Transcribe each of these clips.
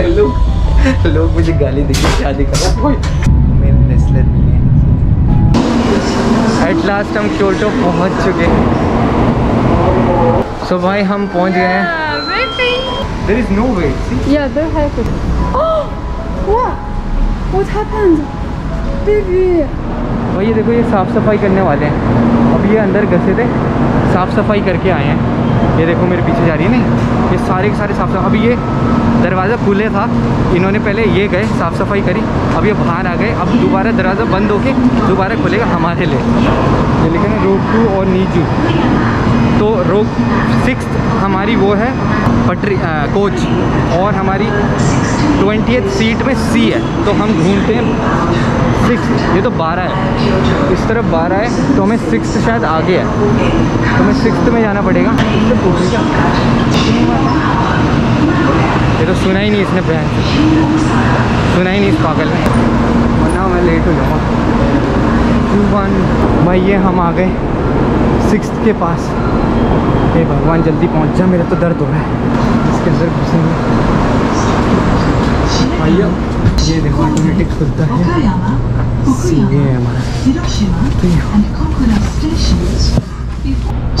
लोग मुझे गाली देंगे, क्या दिखा। मेरे ब्रेसलेट मिली है। एट लास्ट हम क्योटो पहुंच चुके हैं। सो भाई हम पहुंच गए हैं। There is no way. या there has to. What happened baby. भाई ये देखो, ये साफ सफाई करने वाले हैं। अब ये अंदर घसे थे, साफ सफाई करके आए हैं। ये देखो मेरे पीछे जा रही है नहीं, ये सारे के सारे साफ सफाई। अभी ये दरवाज़ा खुले था, इन्होंने पहले ये गए साफ़ सफाई करी, अब ये बाहर आ गए। अब दोबारा दरवाज़ा बंद होके दोबारा खुलेगा हमारे लिए। ये लिखा है रोकू और नीजू, तो रोक 6 हमारी वो है पटरी कोच, और हमारी 20th सीट में सी है, तो हम घूमते हैं 6। ये तो 12 है, इस तरफ 12 है, तो हमें 6 शायद आगे है, तो हमें 6 में जाना पड़ेगा। ये तो सुना ही नहीं इसने, बहन सुना ही नहीं इस पागल ने, वरना मैं लेट हो जाऊँगा। भाई ये हम आ गए 6 के पास। हे भगवान जल्दी पहुँच जा, मेरा तो दर्द हो रहा है। इसके अंदर घुसेंगे। भैया ये देखो ऑटोमेटिक खुलता है।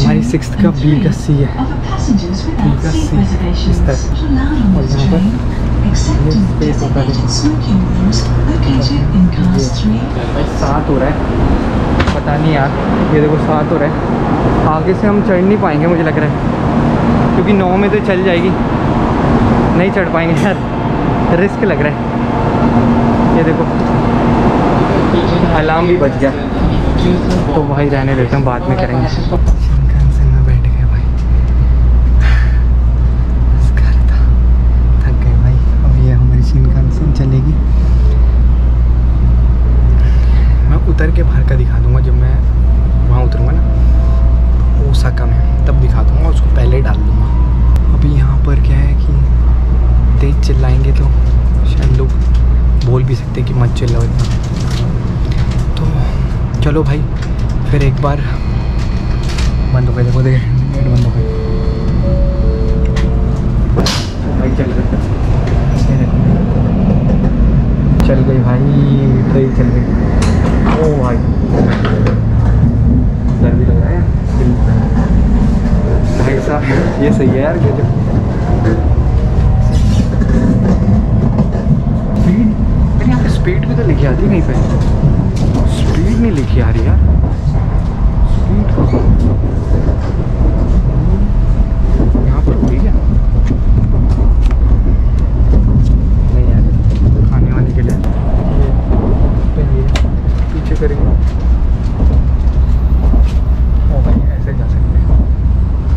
हमारी 6th का बी का सी है, बी का सी इस तरह। और यहाँ पर स्पेस होता है 7 हो रहा है, पता नहीं यार। ये देखो 7 हो रहा है, आगे से हम चढ़ नहीं पाएंगे मुझे लग रहा है, क्योंकि 9 में तो चल जाएगी, नहीं चढ़ पाएंगे यार, रिस्क लग रहा है। ये देखो अलार्म भी बज गया, तो भाई रहने देते हैं, बाद में करेंगे। शिनकानसेन में बैठ गए भाई, बस घर था, थक गए भाई। अब ये हमारी शिनकानसेन चलेगी। मैं उतर के बाहर का दिखा दूंगा, जब मैं वहाँ उतरूँगा ना ओसाका में, तब दिखा दूंगा, उसको पहले डाल दूंगा। अभी यहाँ पर क्या है कि तेज चिल्लाएंगे तो शायद लोग बोल भी सकते कि मत चिल्लाओ इतना। चलो भाई फिर एक बार बंद हो गए, देखो देख गेट बंद हो गए। भाई चल गए, चल गई भाई ट्रेन, चल गई। ओ भाई डर भी लग रहा है भाई साहब। ये सही है यार, स्पीड यहाँ पे स्पीड भी तो लिखी आती नहीं पे, स्पीड नहीं लिखी आ रही यार, स्पीड कहाँ यहाँ पर हुई है। नहीं यार, खाने वाले के लिए पीछे करेंगे। ओ भाई ऐसे जा सकते हैं,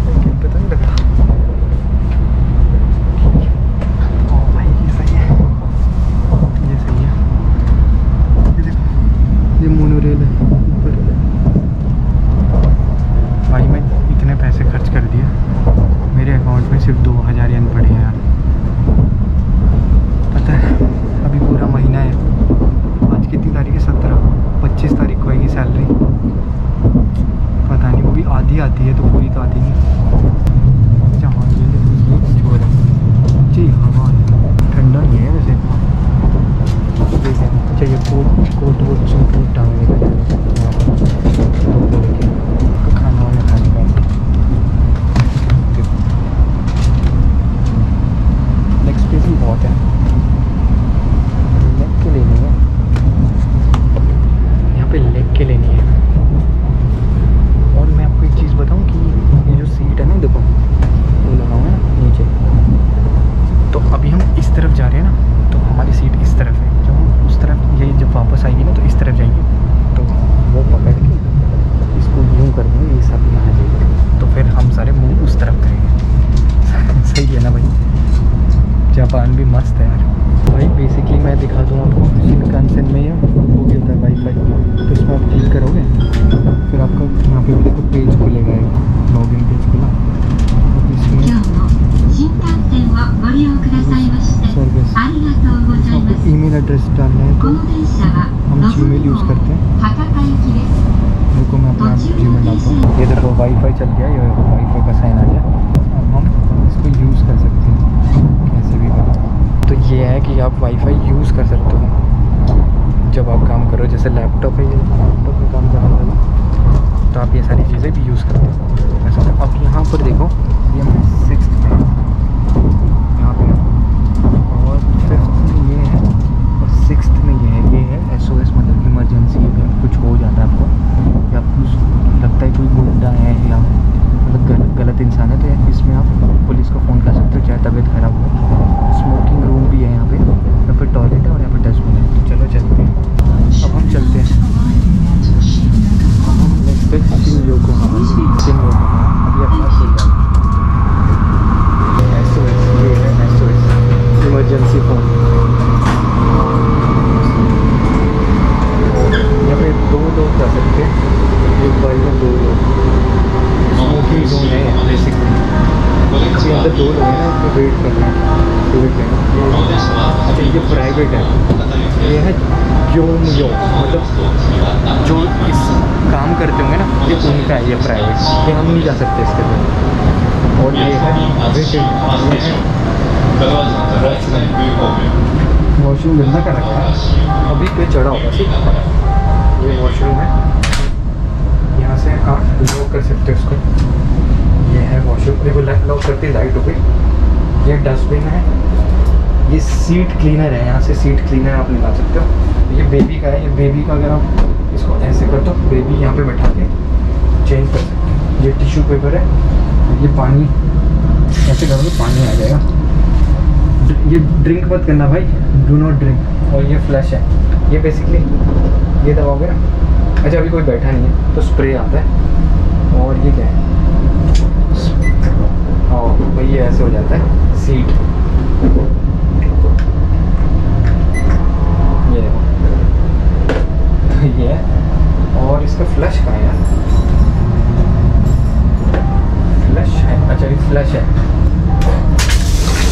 लेकिन पता नहीं लग रहा। ओ भाई ये सही है, ये सही है। ये देखो ये मोनोरेल है ऊपर। भाई मैं इतने पैसे खर्च कर दिए, मेरे अकाउंट में सिर्फ 2000 येन पड़े हैं यार। पता है अभी पूरा महीना है, आज कितनी तारीख है, 17, 25 तारीख को आएगी सैलरी। पता नहीं, वो भी आधी आती है, तो पूरी तो आती नहीं। अच्छा हाँ, ये छोड़ है जी। हवा ठंडा नहीं है वैसे, चाहिए कोट वोट सूट वूट टांगने का, खाना वाना खाने का। लेग स्पेस भी बहुत है, लेग के लिए नहीं है यहाँ पे, लेग के लिए नहीं है। और मैं आपको एक चीज़ बताऊँ कि ये जो सीट है ना, देखो वो लगाऊँ ना नीचे, तो अभी हम इस तरफ जा रहे हैं ना, तो हमारी सीट इस तरफ है। उस तरफ ये जब वापस आएगी ना, तो इस तरफ जाएगी, तो वो पकड़ के इसको यूँ कर देंगे, ये सब यहाँ आ जाएगी, तो फिर हम सारे मुंह उस तरफ करेंगे। सही है ना भाई, जापान भी मस्त है यार। भाई बेसिकली मैं दिखा दूँ आपको, शिनकानसेन में या हो गया था वाईफाई, तो इसमें आप क्लिक करोगे, फिर आपका यहाँ पे देखो पेज खुलेगा, लॉग इन पेज खुला। सर्विस ईमेल एड्रेस डालना है, तो हम जीमेल यूज़ करते हैं। देखो मैं अपना जीमेल डालता हूँ। ये देखो वाईफाई चल गया, ये वाईफाई का साइन आ गया। अब हम इसको यूज़ कर सकते हैं कैसे भी करें। तो है कि आप वाईफाई यूज़ कर सकते हो जब आप काम करो, जैसे लैपटॉप है, लैपटॉप में काम करने वाला, तो आप ये सारी चीज़ें भी यूज़ कर सकते हो। ऐसा अब यहाँ पर देखो, ये मैं 6th में यहाँ पे और 5th में ये है और 6th में ये है। ये है SOS, मतलब इमरजेंसी, अगर कुछ हो जाता है आपको या कुछ लगता है कोई गुंडा है या मतलब गलत इंसान है, तो इसमें आप पुलिस को फ़ोन कर सकते हो, चाहे तबीयत ख़राब हो। स्मोकिंग रूम भी है यहाँ पे, यहाँ पे टॉयलेट है और यहाँ पे डस्टबिन है। तो चलो चलते हैं, अब हम चलते हैं। नेक्स्ट इमरजेंसी फ़ोन, यहाँ पे 2 लोग जा सकते हैं, एक बाइक में 2 लोग। स्मोकिंग जोन है बेसिकली, इसके अंदर 2 लोग हैं, तो वेट करना है, वेट करना। अच्छा ये प्राइवेट है, ये है जो मतलब जो इस काम करते होंगे ना, ये उनका है, ये प्राइवेट, ये हम नहीं जा सकते इसके अंदर। और ये है वॉशरूम, गंदा कर रखा है, अभी पे चढ़ा होगा, ठीक है। ये वॉशरूम है, यहाँ से आप लॉक कर सकते हो उसको। ये है वॉशरूम, देखो लॉक करते ही लाइट हो गई। ये डस्टबिन है, ये सीट क्लीनर है, यहाँ से सीट क्लीनर आप निकाल सकते हो। ये बेबी का है, ये बेबी का अगर आप इसको ऐसे कर दो, बेबी यहाँ पे बैठा के चेंज कर सकते हो। ये टिश्यू पेपर है, ये पानी ऐसे करो तो पानी आ जाएगा। ये ड्रिंक मत करना भाई, डू नॉट ड्रिंक। और ये फ्लैश है, ये बेसिकली ये दबाओगे ना, अच्छा अभी कोई बैठा नहीं है तो स्प्रे आता है। और ये क्या है, और भाई ये ऐसे हो जाता है सीट, ये है। और इसका फ्लश कहाँ है यार, फ्लश है, अच्छा ये फ्लश है,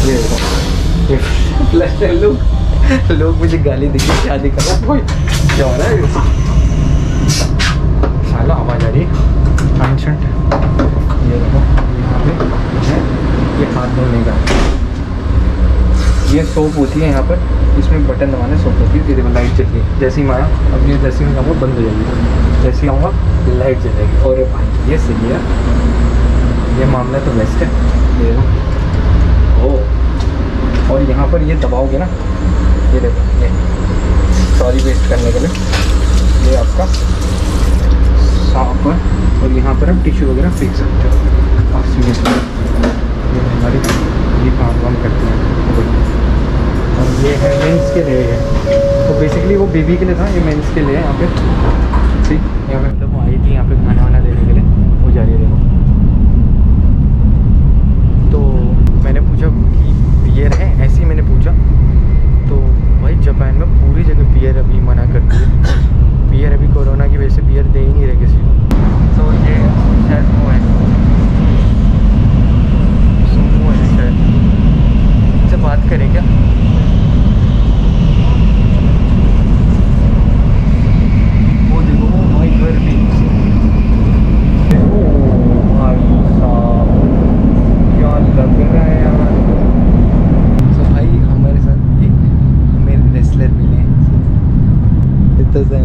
ये देखो ये फ्लश है। लोग मुझे गाली देंगे, शादी करो कोई क्या हो रहा है साला, आवाज़ आ रही कांस्टेंट। ये देखो यहाँ पे है, ये हाथ धोने का, ये सोप होती है यहाँ पर, इसमें बटन दबाने सोप होती है। ये देखो लाइट चल गई, जैसे ही मारा अब ये 10 मिनट का वो बंद हो जाएगी, जैसे ही आऊँगा लाइट जल जाएगी। और भाई ये सही है, ये मामला तो बेस्ट है। ये देखो, और यहाँ पर ये दबाओगे ना, ये देखो, सॉरी वेस्ट करने के लिए, ये आपका साफ है। और यहाँ पर हम टिश्यू वगैरह फेंक सकते हो आप सीधे, ये हमारी ये काम वाम करते हैं। और ये है मेंस के लिए है, तो बेसिकली वो बेबी के लिए था, ये मेंस के लिए है। यहाँ पे ठीक, यहाँ पे तो वो आई थी यहाँ पे खाना वाना लेने के लिए, वो जा रही है। देखो तो मैंने पूछा कि ये रहे, ऐसे ही मैंने पूछा, तो भाई जापान में पूरी जगह बियर अभी मना करती है, बियर अभी कोरोना की वजह से बियर दे ही नहीं रहे किसी को। तो ये शायद वो है, समूह है शायद, इनसे बात करें क्या? वो देखो भाई घर भी, ओ भाई साहब क्या लग रहा है यार। तो जाए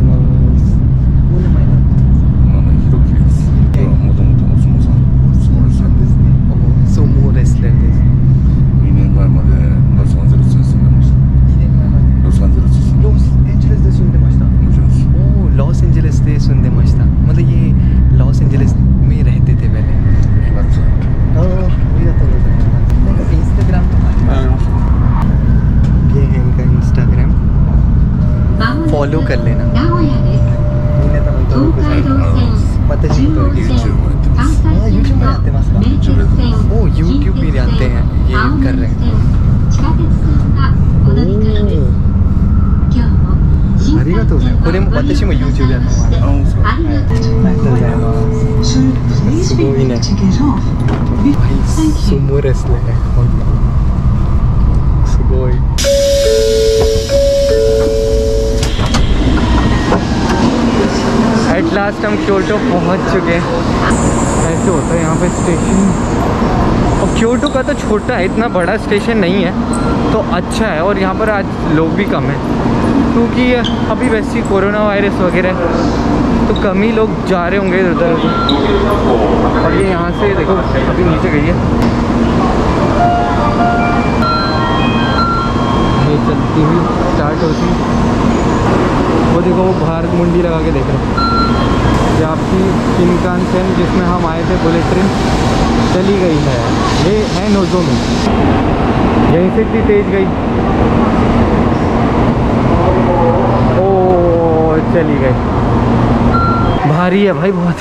फॉलो कर लेना, पता चल वो यूट्यूब भी जानते हैं, ये कर रहे हैं। तो पूरे में पता चल यूट्यूब जानते हैं। एट लास्ट हम क्योटो पहुंच चुके हैं। ऐसे होता है यहाँ पे स्टेशन, और क्योटो का तो छोटा है, इतना बड़ा स्टेशन नहीं है तो अच्छा है। और यहाँ पर आज लोग भी कम हैं क्योंकि अभी वैसे कोरोना वायरस वगैरह तो कम ही लोग जा रहे होंगे इधर उधर। और ये यहाँ से देखो अभी नीचे गई है, ये चलती हुई स्टार्ट होती, वो देखो वो बाहर मुंडी लगा के देख रहे हैं। ये आपकी शिनकानसेन जिसमें हम आए थे बुलेट ट्रेन चली गई है, ये है नोजो में, यहीं से इतनी तेज गई, ओ चली गई। भारी है भाई बहुत।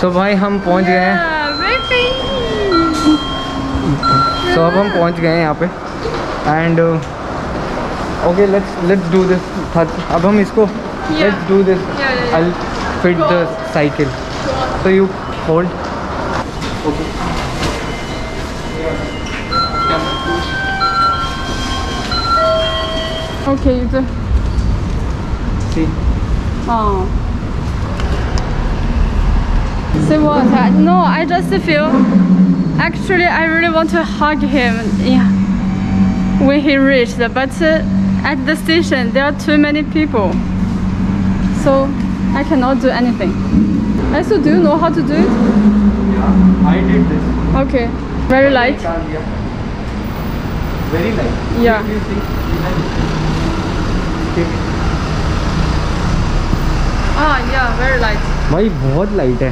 सो भाई हम पहुंच गए हैं, सो अब हम पहुंच गए हैं यहाँ पे and okay let's do this. अब हम इसको let's do this, I will fit the cycle, so you hold okay. Okay, you do. See. Oh. So what? No, I just feel. Actually, I really want to hug him. Yeah. When he reached, but at the station there are too many people, so I cannot do anything. Also, do you know how to do it? Yeah, I did this. Okay, very light. Very light. Yeah. Ah, yeah, very light. भाई बहुत light है,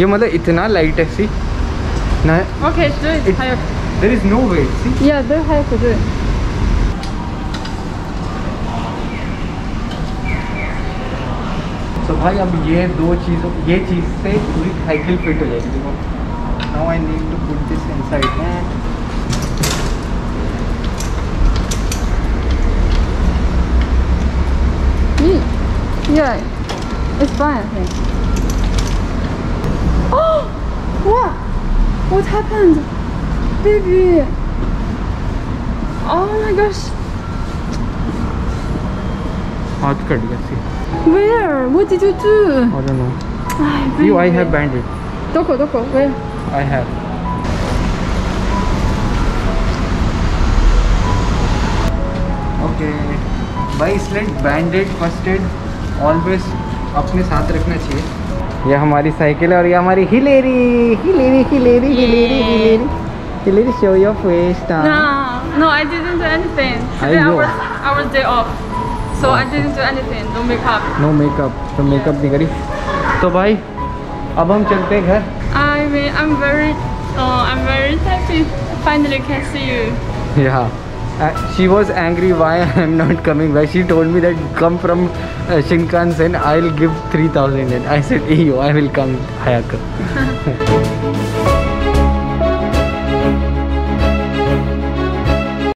ये मतलब इतना light है सी ना। Okay, do it. There is no way. See? Yeah, there have to do it. तो भाई अब ये दो चीज़ों, ये चीज़ से पूरी साइकिल फिट हो जाएगी। देखो now I need to put this inside and या it's fine I think. Oh वाह what happened baby, oh my gosh हाथ कट गया सी। Where? What did you do? I don't know. You, I have bandit. Doko, doko, where? I have. Okay. By sled, bandit, first aid, always अपने साथ रखना चाहिए। यह हमारी cycle है और यह हमारी Hillary, Hillary, Hillary, Hillary, Hillary, Hillary. Show your face, Tan. No, I didn't do anything. Today our day off. So I didn't do anything, no makeup. No makeup, so makeup नहीं करी। तो भाई अब हम चलते हैं घर। I'm very happy. Finally can see you. Yeah. She was angry why I'm not coming back. She told me that come from Shinkansen, I'll give 3,000 yen. I said, "Eyo, I will come."